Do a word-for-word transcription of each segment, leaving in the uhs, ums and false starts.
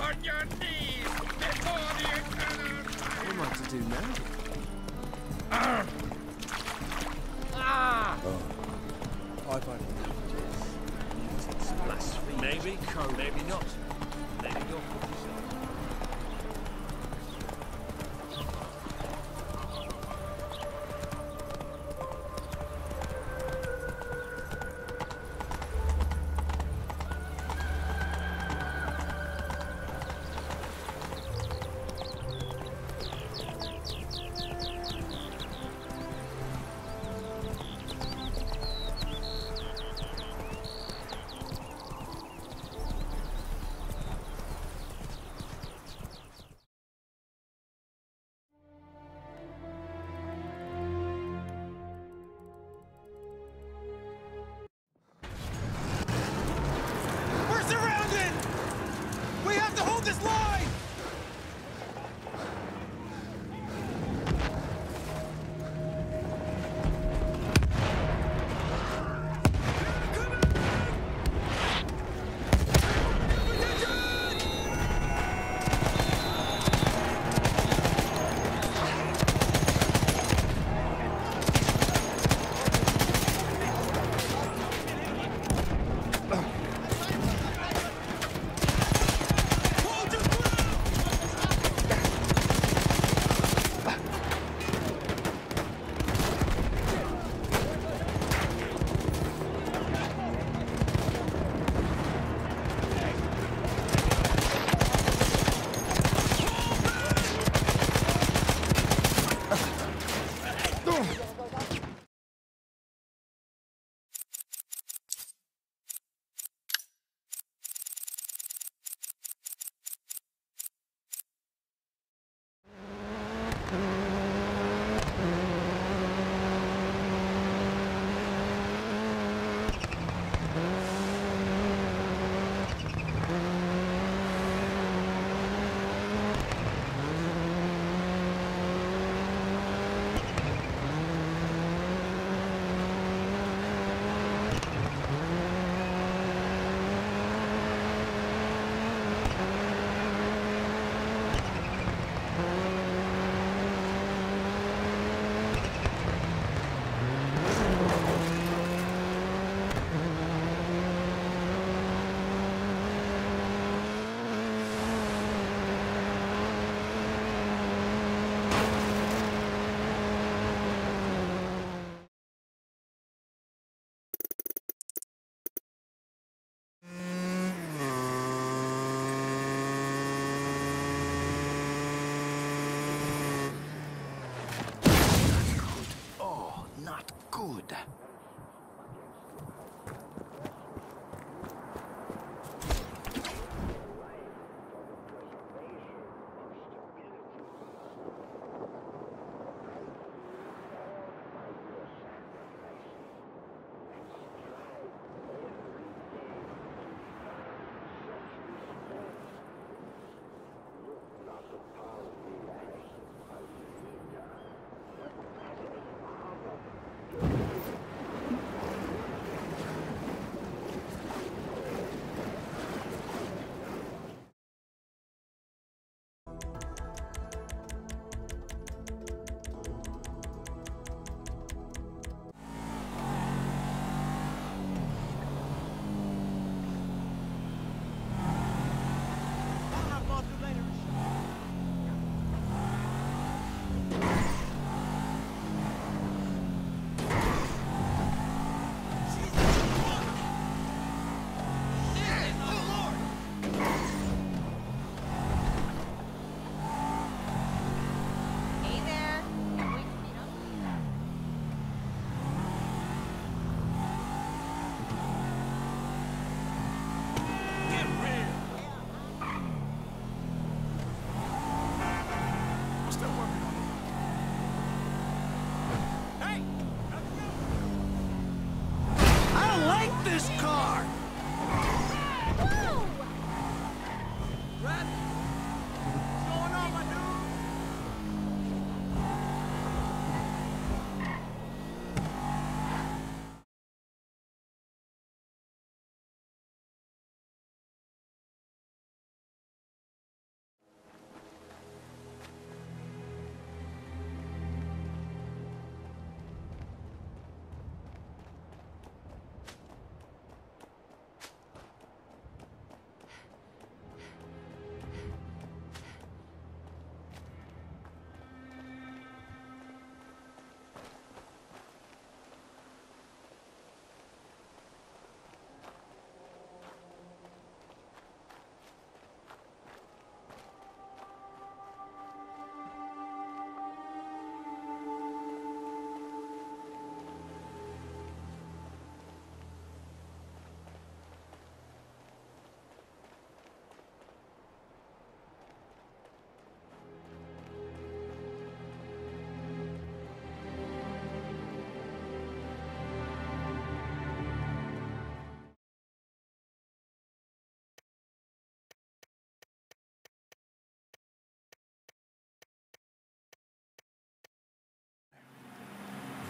on your knees before the eternal fire. What am I to do now? Uh. Ah! Oh. I've only known this. It's blasphemous. Maybe, code. Maybe not. Maybe not.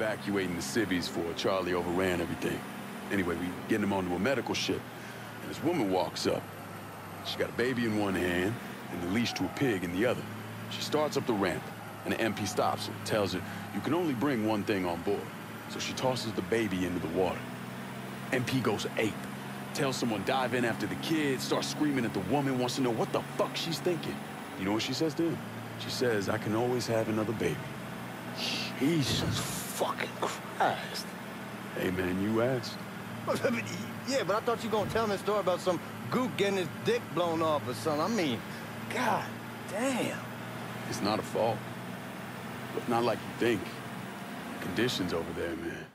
evacuating the civvies for Charlie overran everything. Anyway, we getting him onto a medical ship, and this woman walks up. She got a baby in one hand and the leash to a pig in the other. She starts up the ramp, and the M P stops her, tells her, you can only bring one thing on board. So she tosses the baby into the water. M P goes ape, tells someone dive in after the kid, starts screaming at the woman, wants to know what the fuck she's thinking. You know what she says to him? She says, I can always have another baby. Jesus fucking Christ. Hey, man, you asked. Yeah, but I thought you were gonna tell me a story about some gook getting his dick blown off or something. I mean, god damn. It's not a fault. But not like you think. The conditions over there, man.